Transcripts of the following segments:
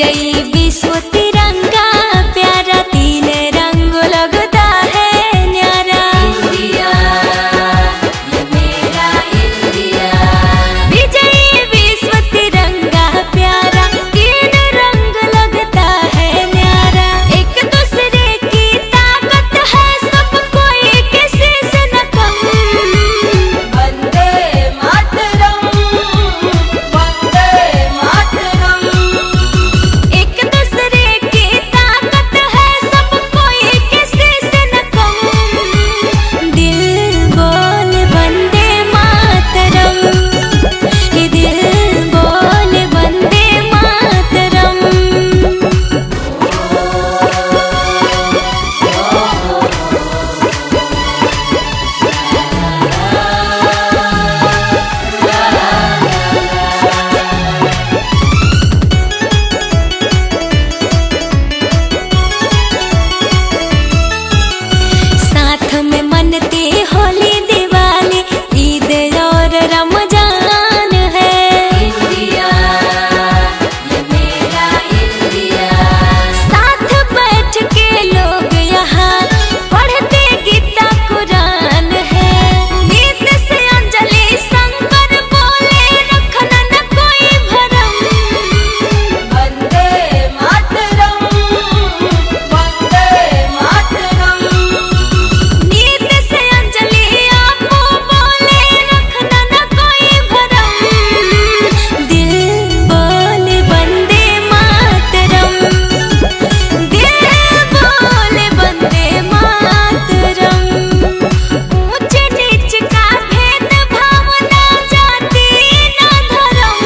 जय विश्व तिरंगा प्यारा, तीन रंग लगता है न्यारा। इंडिया ये मेरा इंडिया, विजय विश्व तिरंगा प्यारा, तीन रंग लगता है न्यारा। एक दूसरे की ताकत है सब कोई किसी से न कम। वंदे मातरम, वंदे मातरम। एक दूसरे की ताकत है सब कोई किसी से न कम। दिल बोल वंदे मातरम, ये दिल बोल वंदे मातरम। साथ में मनते होली दिवाली, ईद और रमजान है। इंडिया ये मेरा इंडिया, साथ बैठ के लोग यहाँ पढ़ते गीता कुरान है। नीत से अंजलि शंकर बोले, रखना न कोई भरम। वंदे मातरम, वंदे मातरम। नीत से अंजलि आपो बोले, रखना न कोई भरम। दिल बोल वंदे मातरम, दिल बोल वंदे मातरम। ऊंच नीच का भेद भाव ना जाति ना धर्म।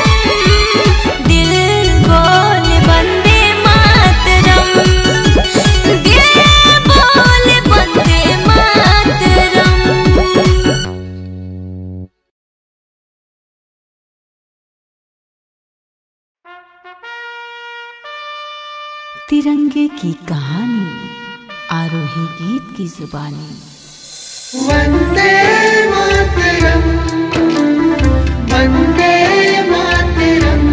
दिल बोल वंदे मातरम, दिल बोल वंदे मातरम। तिरंगे की कहानी, आरोही गीत की जुबानी। वंदे मातरम, वंदे मातरम।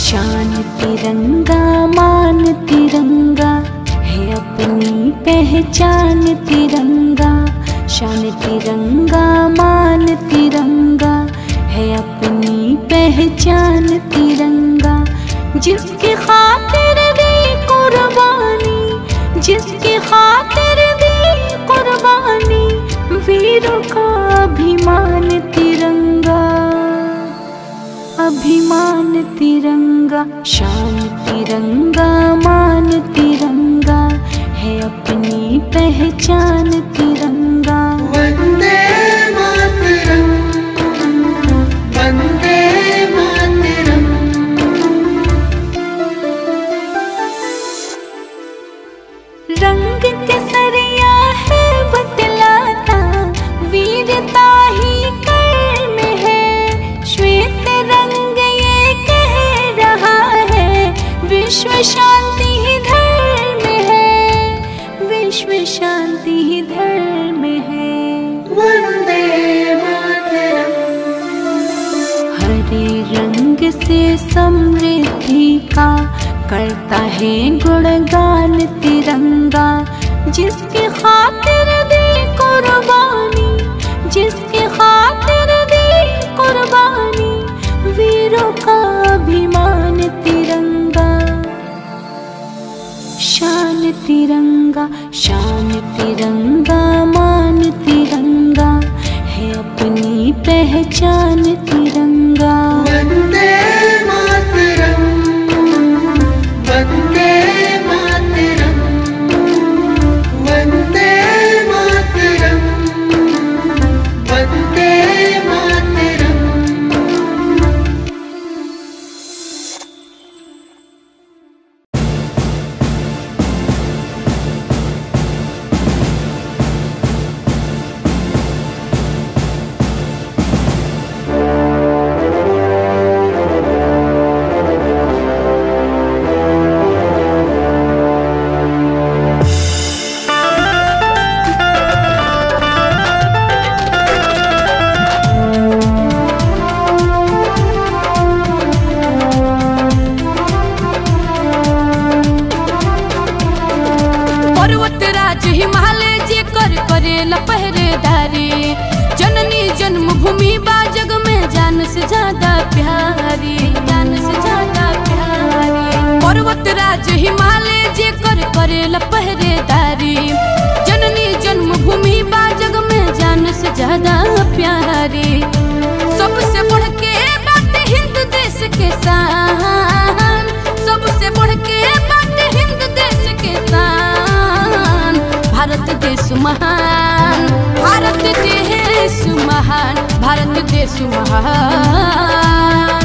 शान तिरंगा, मान तिरंगा है अपनी पहचान तिरंगा। शान तिरंगा, मान तिरंगा है अपनी पहचान तिरंगा। जिसकी खातिर दी कुर्बानी, जिसकी खातिर दी कुर्बानी, वीरों का अभिमान तिरंगा, अभिमान तिरंगा। शान तिरंगा, मान तिरंगा है अपनी पहचान तिरंगा। वंदे मातरम, वंदे मातरम। रंग केसरिया है बतलाता, वीरता ही कर में है। श्वेत रंग ये कह रहा है, विश्व शांति ही धर्म है, विश्व शांति ही धर्म है। वंदे मातरम। हरे रंग से समृद्धि का करता है गुणगान तिरंगा। जिसकी खातिर दी कुर्बानी, जिसकी खातिर दी कुर्बानी, वीरों का अभिमान तिरंगा, शान तिरंगा। शान तिरंगा, मान तिरंगा है अपनी पहचान तिरंगा। वंदे मातरम, वंदे मातरम, वंदे मातरम, वंदे मातरम। राज हिमालय जे कर करेला पहरेदारी, जननी जन्मभूमि बा जग में जान से ज्यादा प्यारी। सबसे बढ़ के बात हिंद देश के शान, सबसे बढ़ के बात हिंद देश के शान। भारत देश महान, भारत देश महान, भारत देश महान,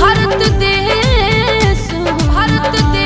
भारत देश, भारत देश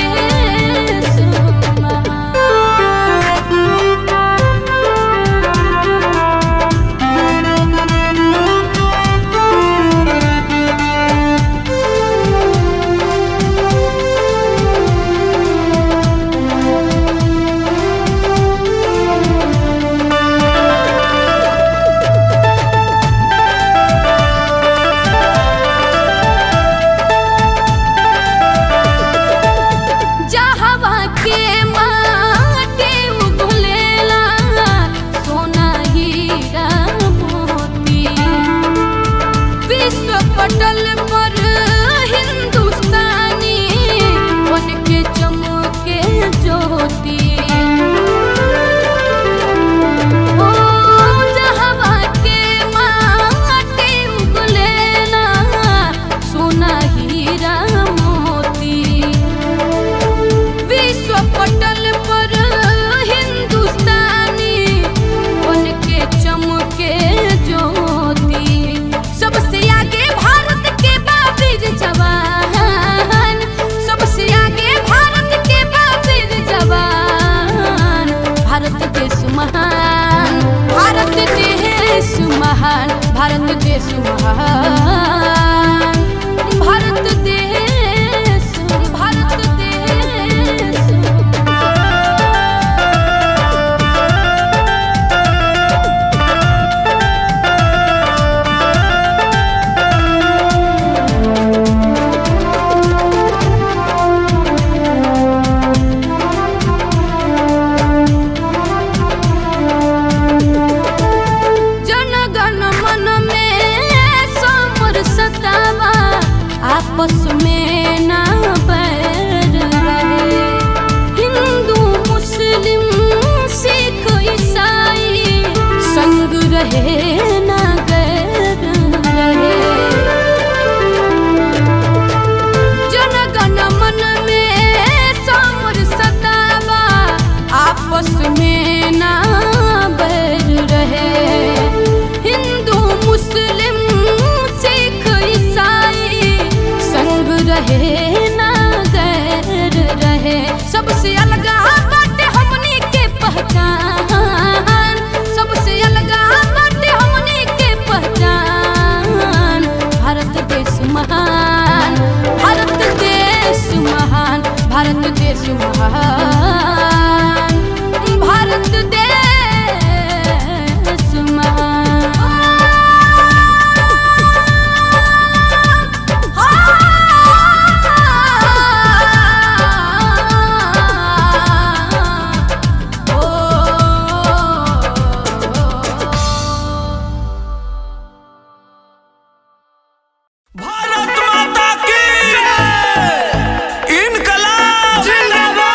महान, भारत देश महान, भारत देश महान, भारत देश, भारत देश। सबसे अलग बाटे हमनी के पहचान, सबसे अलग बाटे हमनी के पहचान। भारत देश महान, भारत देश महान, भारत देश महान, भारत देश महान। भारत माता की, इनकलाब जिंदाबाद।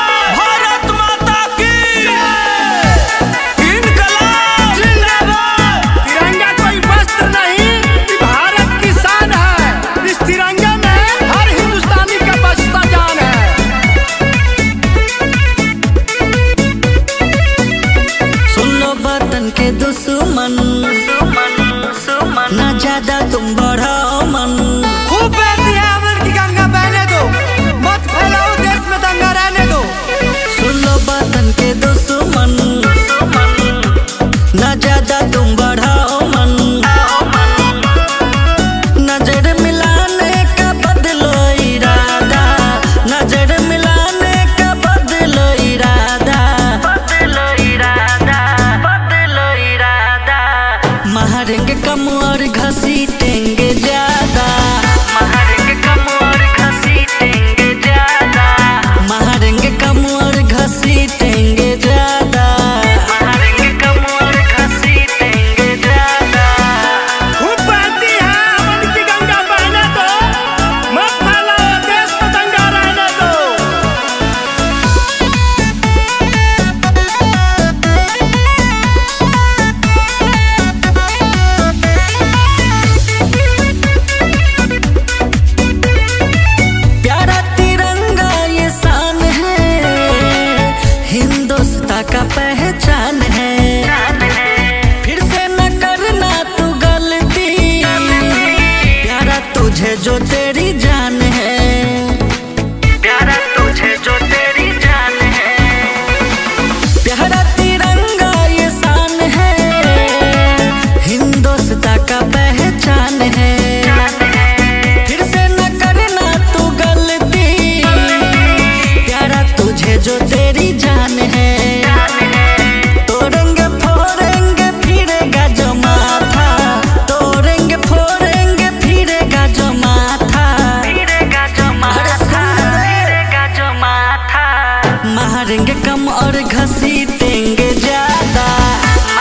मारेंगे कम और घसीटेंगे ज्यादा,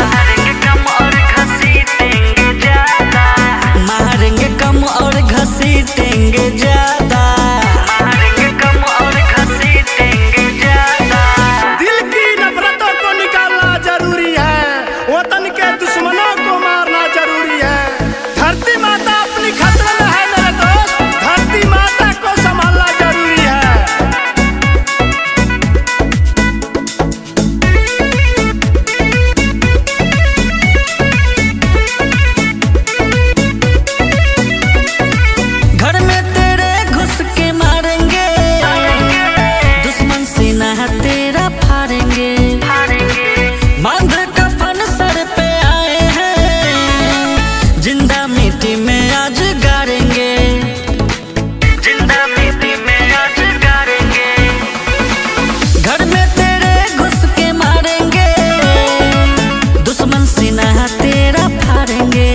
मारेंगे कम और घसीटेंगे ज्यादा, मारेंगे कम और घसीटेंगे ज्यादा, मारेंगे कम और घसीटेंगे ज्यादा। दिल की नफरतों को निकालना जरूरी है, वतन के दुश्मनों को मारना जरूरी है। धरती माता अपनी खतरे में है मेरे दोस्त, धरती माता को संभालना जरूरी है। घर में तेरे घुस के मारेंगे, दुश्मन सीना है तेरा फाड़ेंगे। जिंदा मिट्टी में आज गाड़ेंगे, जिंदा मिट्टी में आज गाड़ेंगे। घर में तेरे घुस के मारेंगे, दुश्मन सीना है तेरा फाड़ेंगे।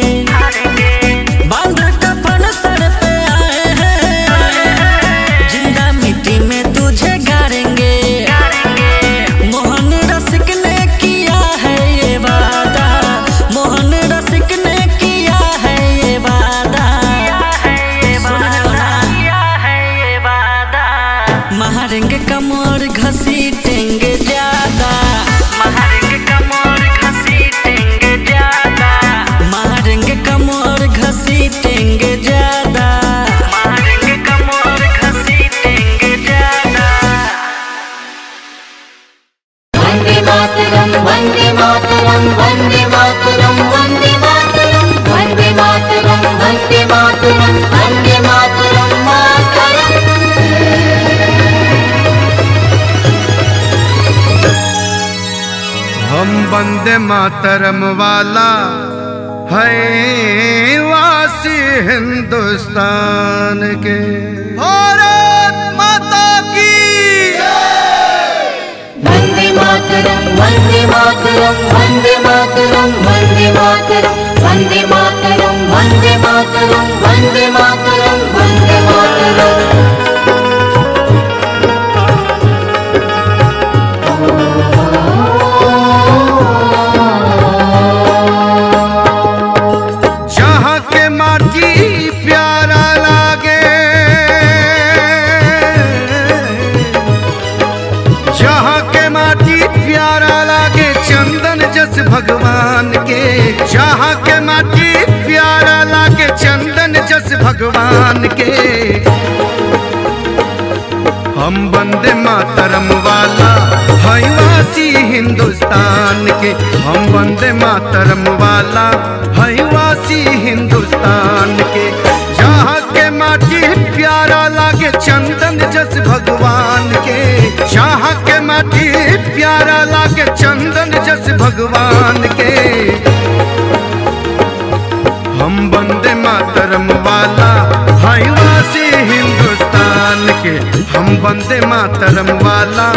बांध कफन सर पे आए हैं, जिंदा मिट्टी में तुझे गाड़ेंगे। मोहन रसिक ने किया है ये वादा, मोहन रसिक ने मारेंगे कम और घसीटेंगे ज्यादा, मारेंगे कम और घसीटेंगे ज्यादा, मारेंगे कम और घसीटेंगे ज्यादा, मारेंगे कम और घसीटेंगे ज्यादा। वंदे मातरम, वंदे मातरम, वंदे मातरम, वंदे मातरम, वंदे मातरम, वंदे मातरम, वंदे मातरम मातरम। हम वंदे मातरम वाला है वासी हिंदुस्तान के। भारत माता की वंदे मातरम, वंदे मातरम, वंदे मातरम, वंदे मातरम, वंदे मातरम, वंदे मातरम, वंदे मातरम, वंदे मातरम। भगवान के जहाँ के माटी प्यारा लागे, चंदन जस भगवान के। हम वंदे मातरम वाला है वासी हिंदुस्तान के। हम वंदे मातरम वाला है वासी हिंदुस्तान के। जहाँ के माटी प्यारा लागे, चंदन जस भगवान के। जहाँ के माटी प्यारा लागे, चंदन जस भगवान के। हम वंदे मातरम वाला है वासी हिंदुस्तान के। हम वंदे मातरम वाला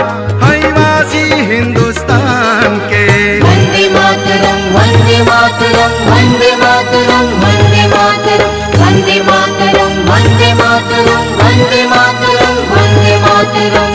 है वासी हिंदुस्तान के। वंदे मातरम, वंदे मातरम, वंदे मातरम, वंदे मातरम, वंदे मातरम, वंदे मातरम, वंदे मातरम, वंदे मातरम।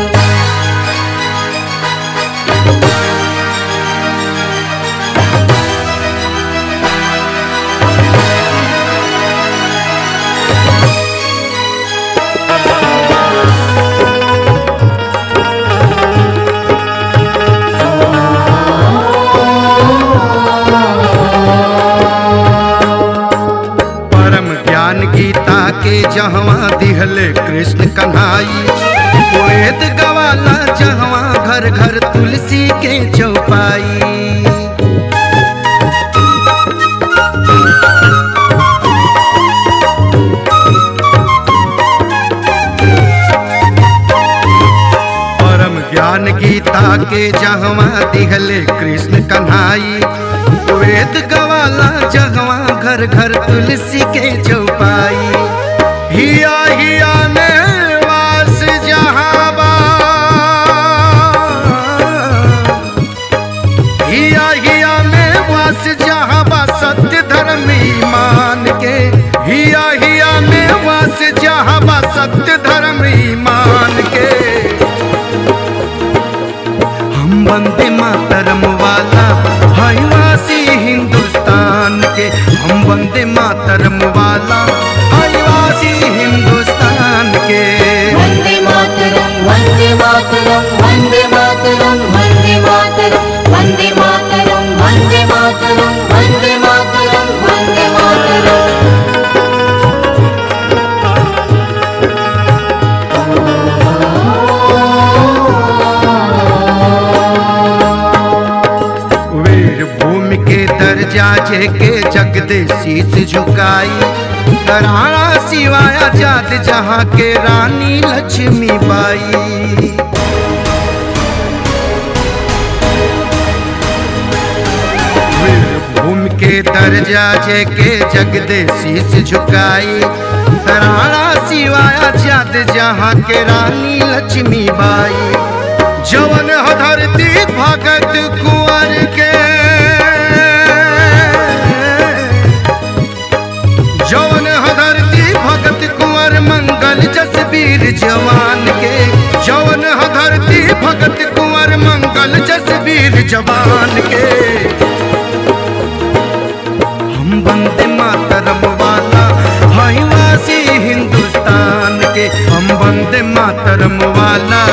जहाँ दिहले कृष्ण कन्हई, वेद गवाला जहाँ घर घर तुलसी के चौपाई। परम ज्ञान गीता के जहाँ दिहले कृष्ण कन्हई, वेद गवाला जहाँ घर घर तुलसी के चौपाई। हिया हिया में वास जहांबा, हिया हिया में वास जहांबा, सत्य धर्म ईमान के। हिया हिया में वास जहांबा, सत्य धर्म ईमान के। वंदे मातरम वाला है वासी हिंदुस्तान के, हम वंदे मातरम वाला है वासी हिंदुस्तान के। वंदे मातरम, वंदे मातरम, वंदे मातरम, वंदे मातरम, वंदे मातरम, वंदे मातरम, वंदे मातरम, वंदे मातरम। जाजे के जगदेशी से झुकाई तरारा सिवाया जात जहाँ के रानी लक्ष्मी बाई। वीरभूम के दर्जा जे के जगदेशी से झुकाई तरारा सिवाया जात जहाँ के रानी लक्ष्मी बाई। जवन धरती भगत कुंवर के, जवन धरती भगत कुंवर मंगल जसवीर जवान के, जवन धरती भगत कुंवर मंगल जसवीर जवान के। हम वंदे मातरम वाला है वासी हिंदुस्तान के, हम वंदे मातरम वाला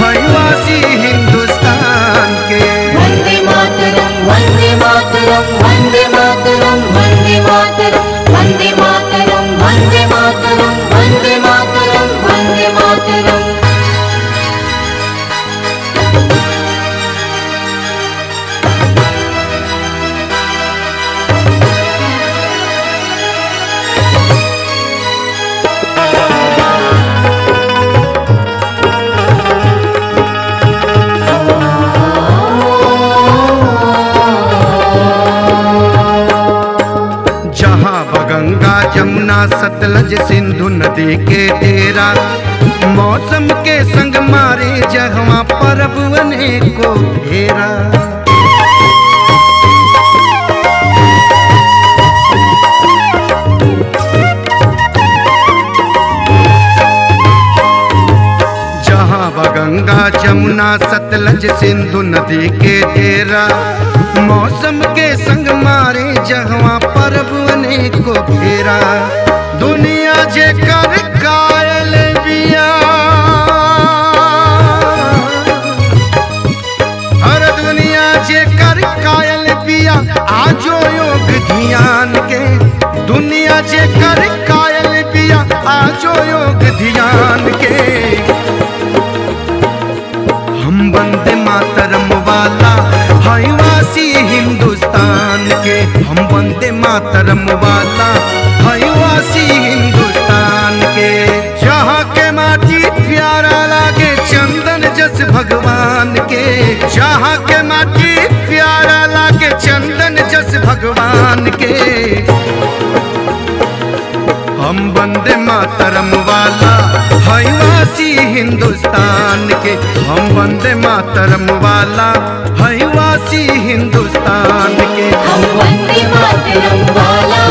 है वासी हिंदुस्तान के। वंदे मातरम, वंदे मातरम, वंदे मातरम, वंदे मातरम, वंदे मातरम, वंदे मातरम, वंदे मातरम, वंदे मातरम। सतलज सिंधु नदी के तेरा मौसम के संग मारे जगवा परब को घेरा। जहाँ गंगा जमुना सतलज सिंधु नदी के तेरा मौसम के संग मारे जगवा परब को घेरा। दुनिया जे कर कायल बिया, हर दुनिया जे कर कायल बिया आजो योग ध्यान के, दुनिया जे कर कायल बिया आजो योग ध्यान के। हम वंदे मातरम वाला है वासी हिंदुस्तान के, हम वंदे मातरम वाला है वासी हिंदुस्तान के। जहाँ के माटी प्यारा लागे चंदन जस भगवान के, जहाँ के माटी प्यारा लागे चंदन जस भगवान के। हम वंदे मातरम वाला है वासी हिंदुस्तान के, हम वंदे मातरम वाला है वासी हिंदुस्तान के। हम वंदे मातरम वाला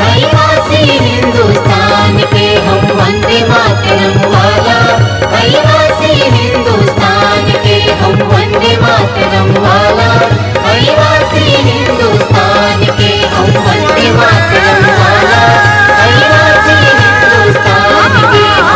है वासी हिंदुस्तान के, हम वंदे मातरम वाला है वासी हिंदुस्तान के। हम वंदे मातरम वाला है वासी हिंदुस्तान के, हम वंदे मातरम वाला है वासी हिंदुस्तान के। हम वंदे मातरम वाला है वासी हिंदुस्तान के।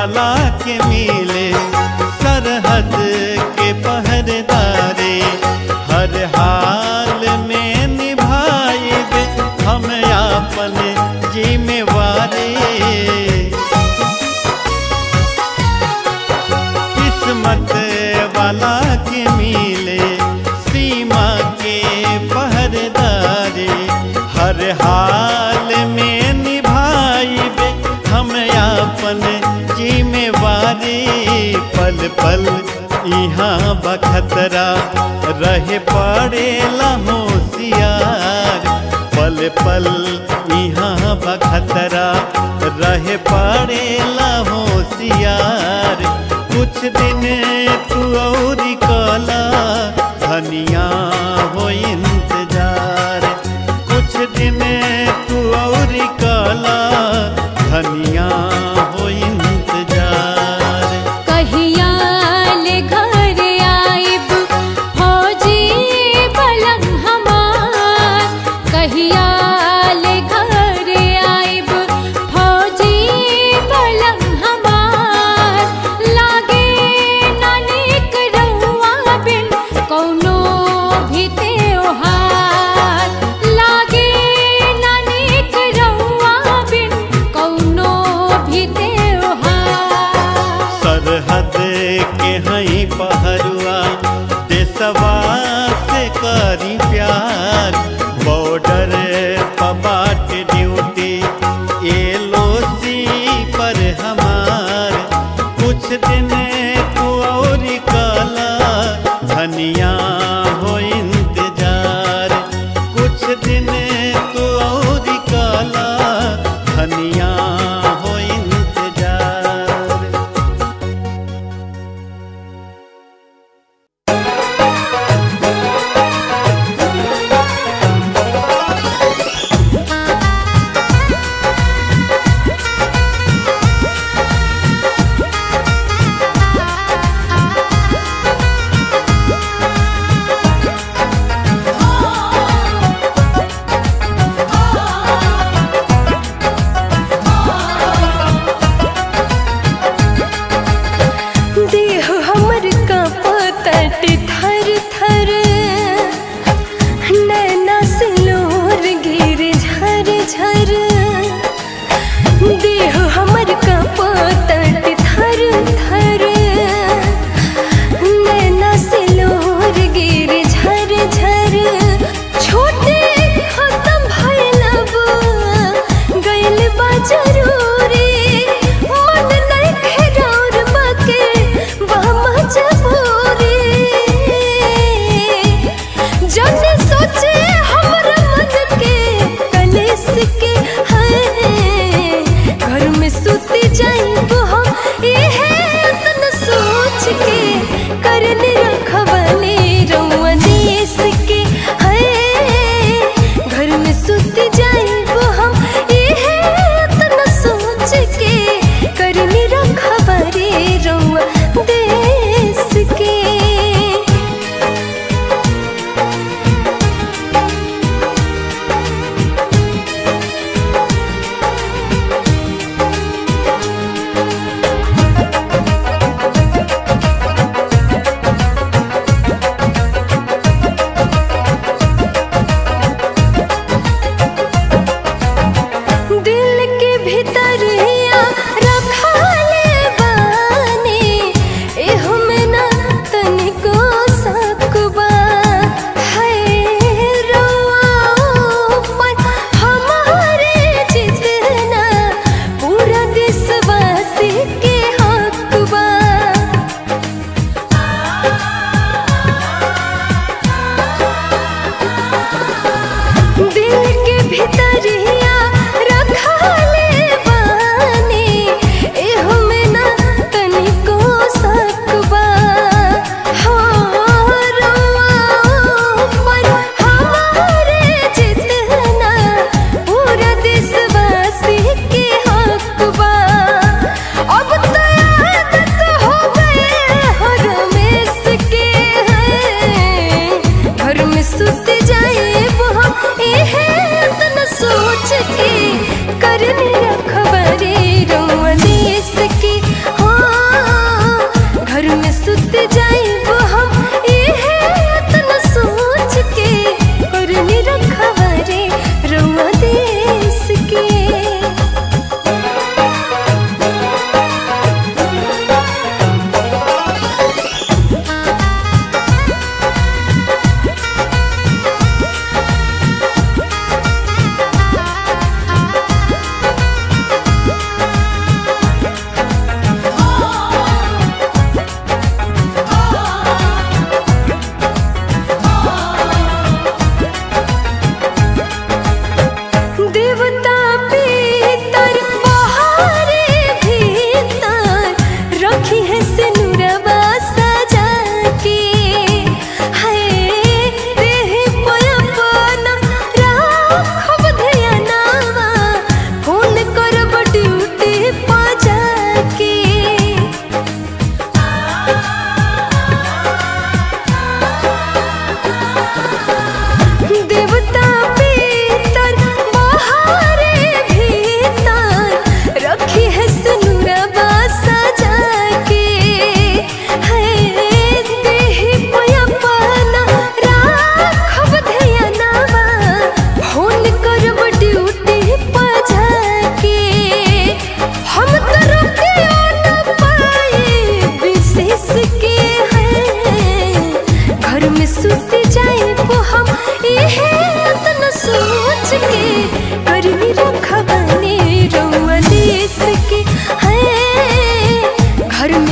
वाला के मिले सरहद के पहरेदारे, हर हाल में निभाए दे हम आपन जिम्मेवारे। किस्मत वाला के मिले सीमा के पहरेदारे, हर हाल में जिम्मेवारी। पल पल यहाँ बखतरा रहे पड़ेला होशियार, पल पल यहाँ बखतरा रहे पड़ेला होशियार। कुछ दिन तू और काला धनिया हो इंतजार, कुछ दिन तू और काला धनिया हो इंतजार। कहिया ले घर आइब फौजी पलंग हमार, कहिया ले घर आइब फौजी पलंग हमार। लागे ना निक रहुआ बिन कौनो भी त्योहार, लागे ना निक रहुआ बिन कौनो भी त्योहार। सरहद के हैं पहरुआ देशवा से करी प्यार, बॉर्डर पबाट ड्यूटी एलओसी पर हमार। कुछ दिन तू और काला धनिया हो इंतजार, कुछ दिन तू और काला धनिया हो इंतजार।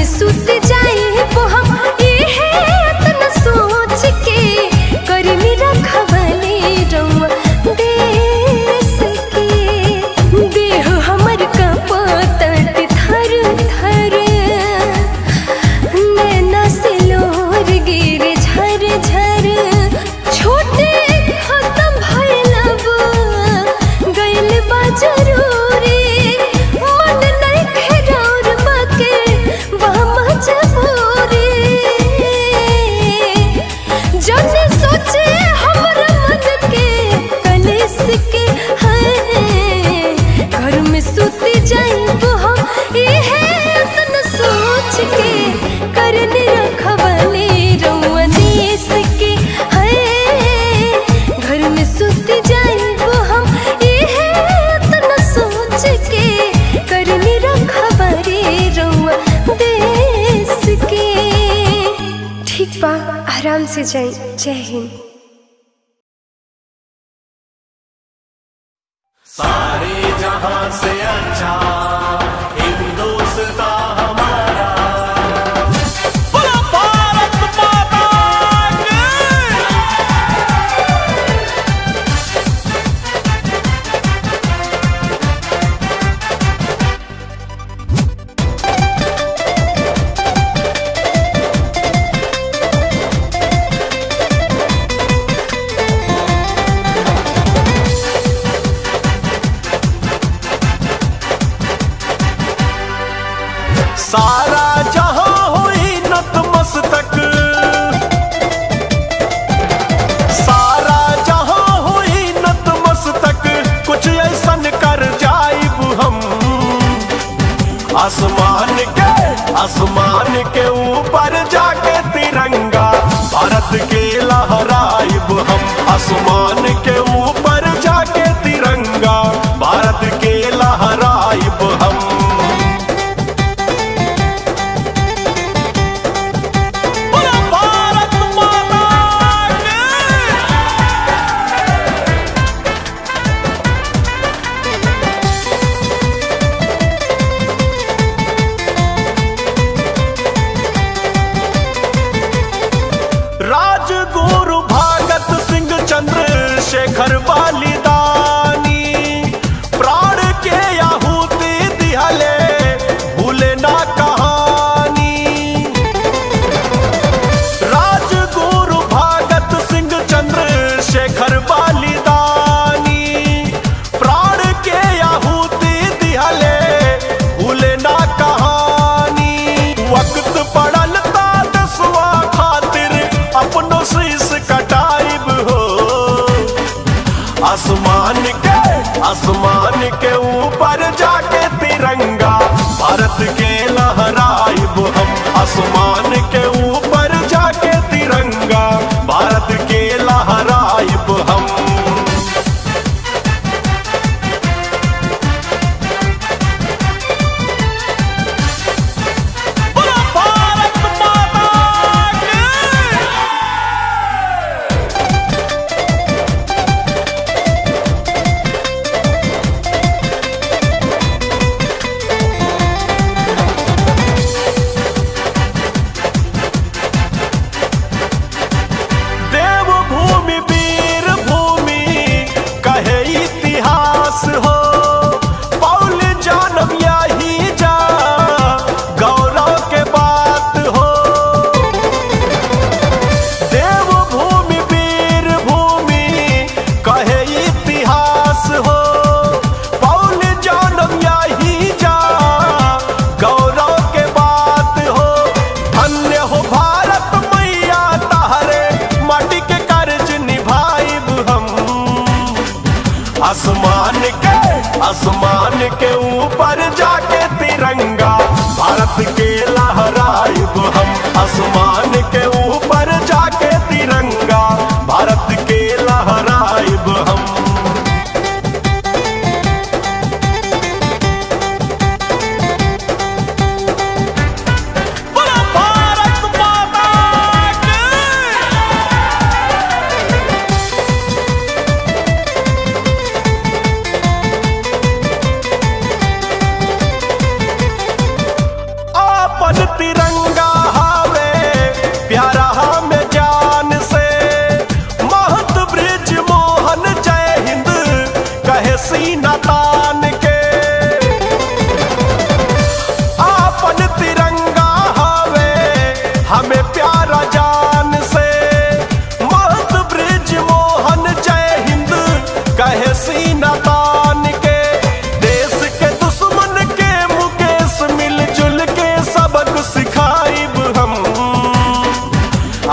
महसूस जाए वो हम ये है इतना सोच के कर मेरा खबले रउआ देश के देह हमर कपत थर थर नैना से लोर गिर झर झर छोटे खत्म भैलब गैल बा जरूरी आराम से जाएं। जय हिंद। सारे जहां से अच्छा हिंदुस्तान हमारा, बोलो भारत माता की। सारा जहां हुई नतमस्तक, सारा जहां हुई नतमस्तक, कुछ ऐसन कर जाइबू हम आसमान के ऊपर जाके तिरंगा भारत के लहराइबू हम। आसमान के ऊपर जाके तिरंगा भारत के लहराइबू हम। आसमान के ऊपर जाके तिरंगा भारत के लहराइब हम। आसमान के ऊपर जाके तिरंगा भारत के लहराइब हम। आसमान के ऊपर जाके तिरंगा भारत के लहराइब हम। आसमान के ऊपर जाके तिरंगा भारत के लहराइब हम।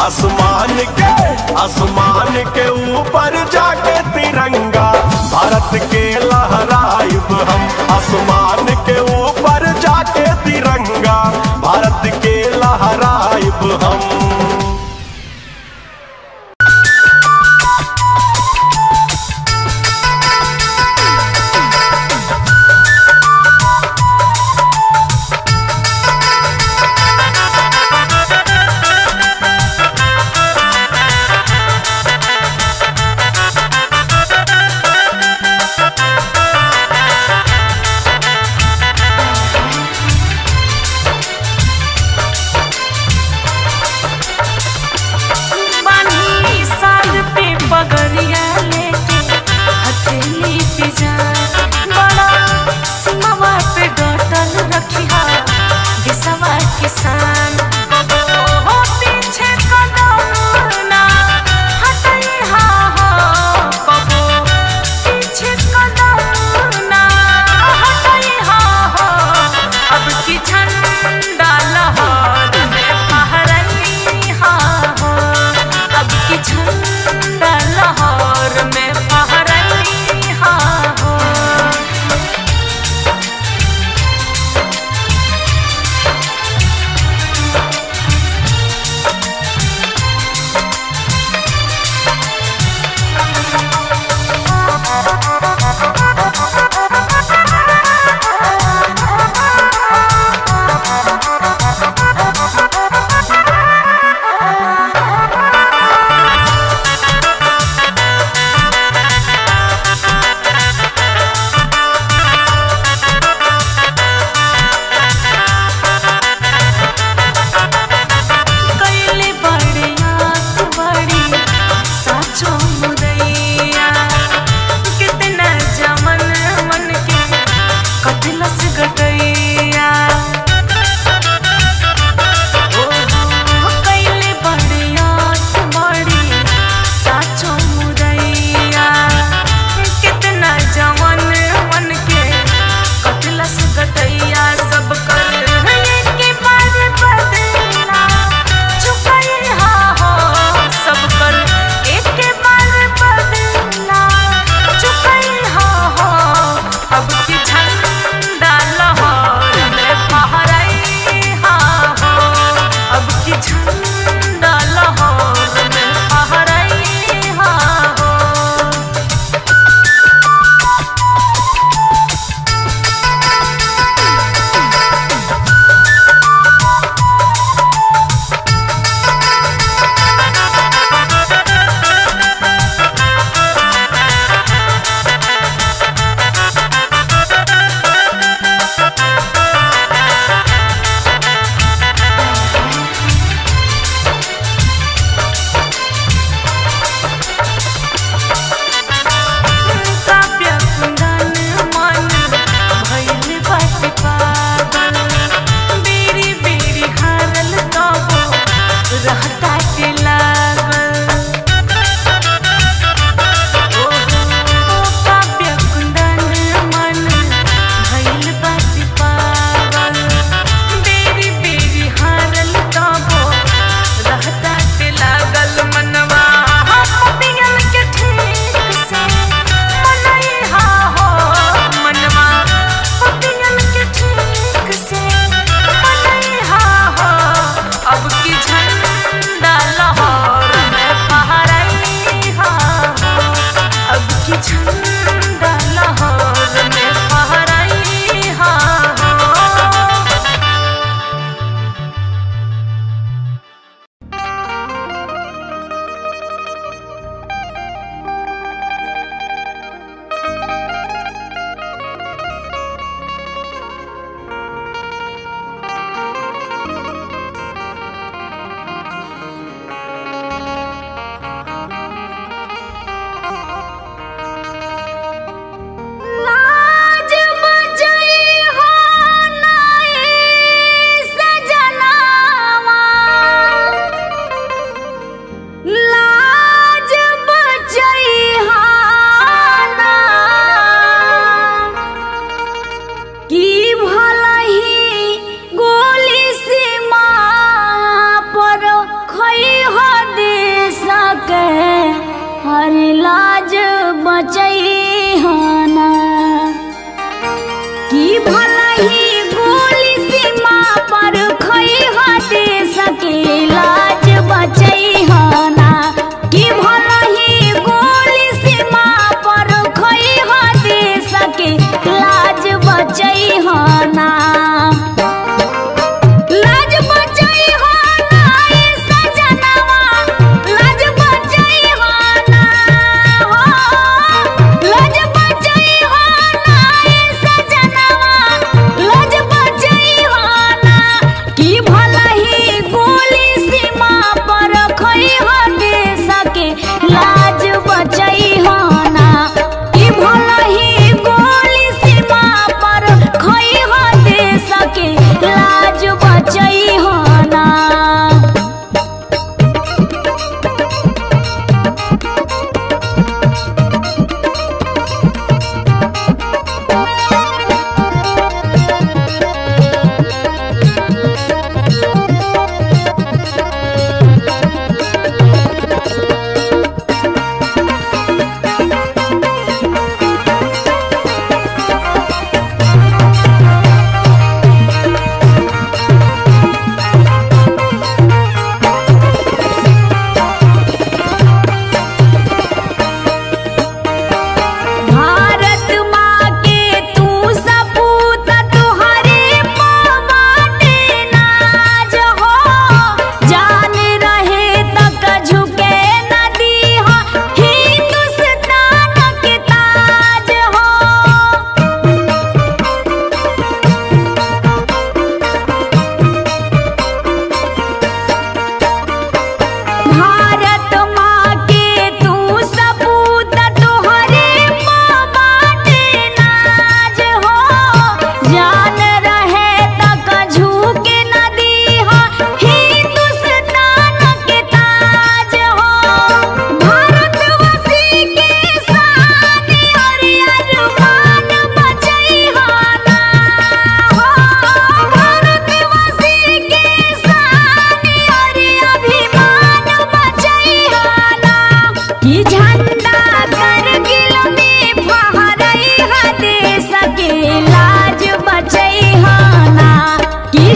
आसमान के ऊपर जाके तिरंगा भारत के लहराइब हम। आसमान के ऊपर जाके तिरंगा भारत के लहराइब हम।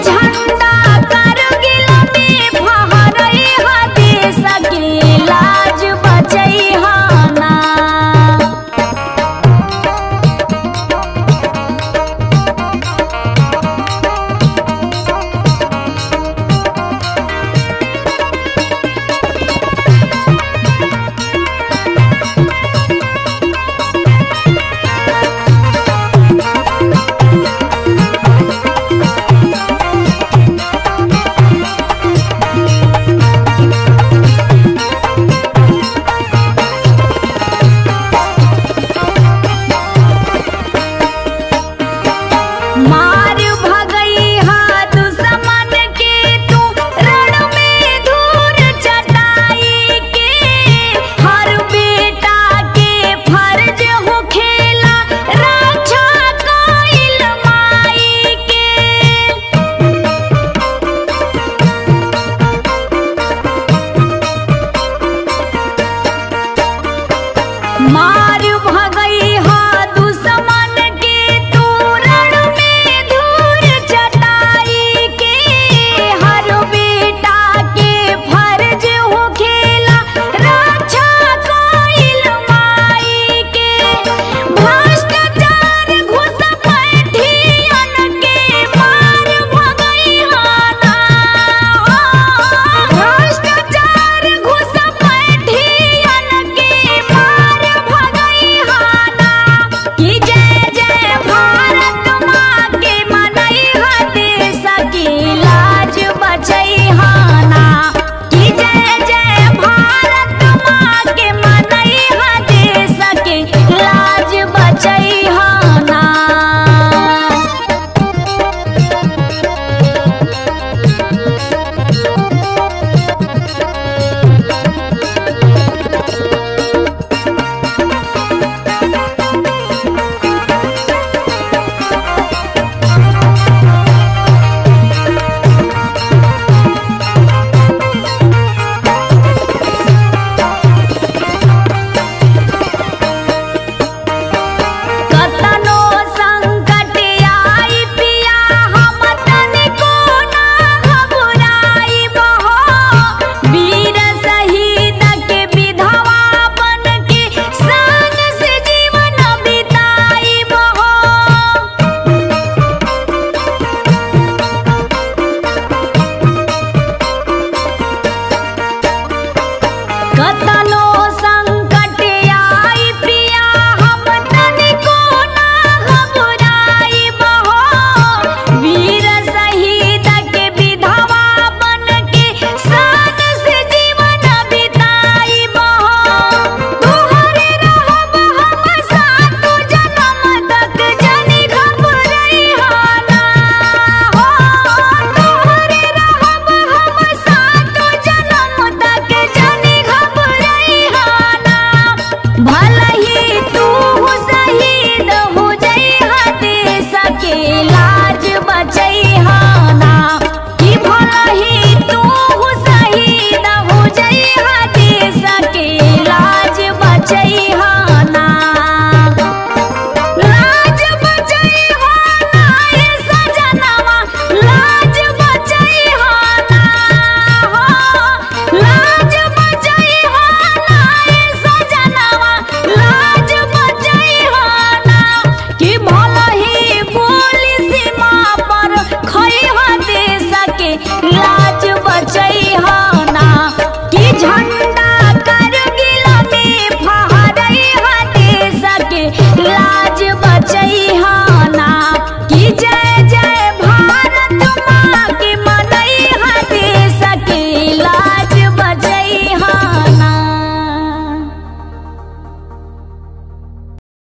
झाड़।